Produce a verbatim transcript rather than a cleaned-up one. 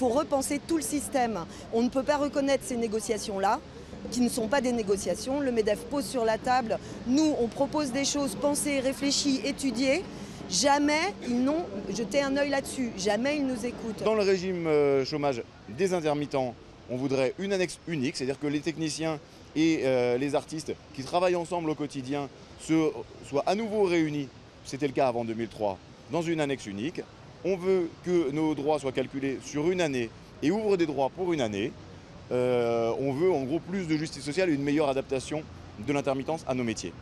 faut repenser tout le système. On ne peut pas reconnaître ces négociations-là, qui ne sont pas des négociations. Le MEDEF pose sur la table, nous on propose des choses pensées, réfléchies, étudiées. Jamais ils n'ont jeté un œil là-dessus, jamais ils nous écoutent. Dans le régime chômage des intermittents, on voudrait une annexe unique, c'est-à-dire que les techniciens et euh, les artistes qui travaillent ensemble au quotidien se, soient à nouveau réunis, c'était le cas avant deux mille trois, dans une annexe unique. On veut que nos droits soient calculés sur une année et ouvrent des droits pour une année. Euh, on veut en gros plus de justice sociale et une meilleure adaptation de l'intermittence à nos métiers.